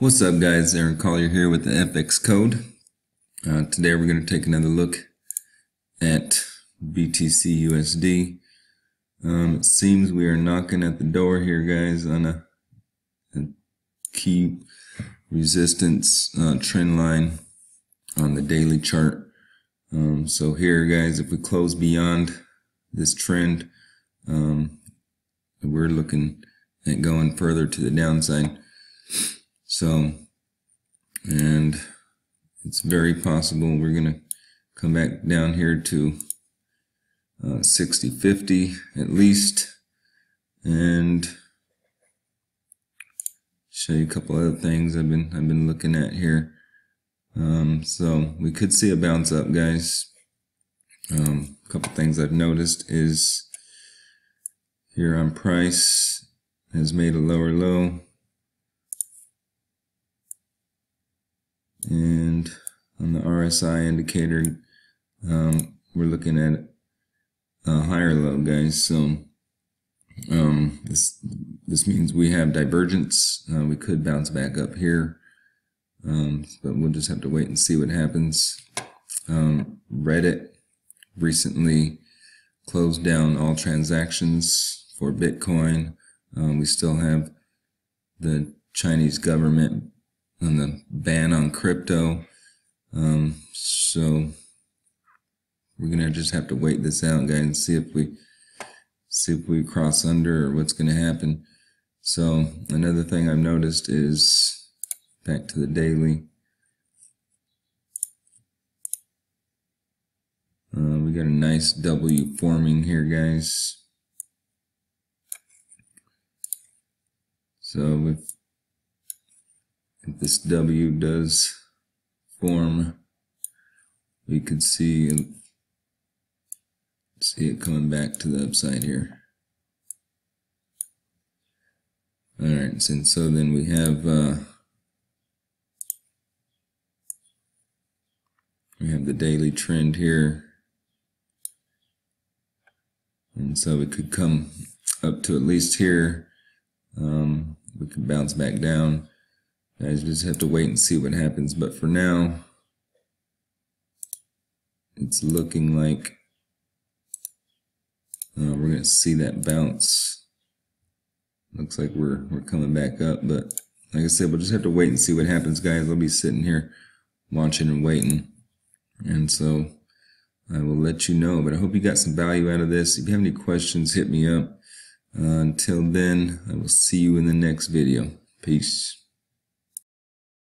What's up guys, Aaron Collier here with the FX Code. Today we're going to take another look at BTCUSD. It seems we are knocking at the door here guys on a key resistance trend line on the daily chart. So here guys, if we close beyond this trend, we're looking at going further to the downside. So, and it's very possible we're going to come back down here to 60.50 at least, and show you a couple other things I've been looking at here. So we could see a bounce up, guys. A couple things I've noticed is here on price has made a lower low. And on the RSI indicator, we're looking at a higher low, guys. So this means we have divergence. We could bounce back up here, but we'll just have to wait and see what happens. Reddit recently closed down all transactions for Bitcoin. We still have the Chinese government on the ban on crypto, so we're gonna just have to wait this out, guys, and see if we cross under or what's gonna happen. So another thing I've noticed is back to the daily. We got a nice W forming here, guys. So with this W does form, we could see it coming back to the upside here. All right, and so then we have the daily trend here, and so we could come up to at least here. We could bounce back down. I just have to wait and see what happens, but for now, it's looking like we're going to see that bounce. Looks like we're coming back up, but like I said, we'll just have to wait and see what happens, guys. I'll be sitting here watching and waiting, and so I will let you know. But I hope you got some value out of this. If you have any questions, hit me up. Until then, I will see you in the next video. Peace.